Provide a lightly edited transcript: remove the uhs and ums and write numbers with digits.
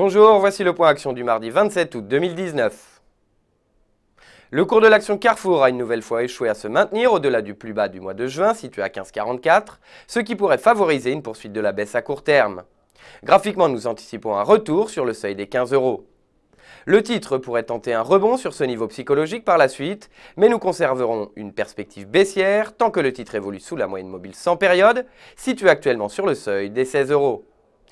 Bonjour, voici le point action du mardi 27 août 2019. Le cours de l'action Carrefour a une nouvelle fois échoué à se maintenir au-delà du plus bas du mois de juin, situé à 15,44, ce qui pourrait favoriser une poursuite de la baisse à court terme. Graphiquement, nous anticipons un retour sur le seuil des 15 €. Le titre pourrait tenter un rebond sur ce niveau psychologique par la suite, mais nous conserverons une perspective baissière tant que le titre évolue sous la moyenne mobile 100 périodes, située actuellement sur le seuil des 16 €.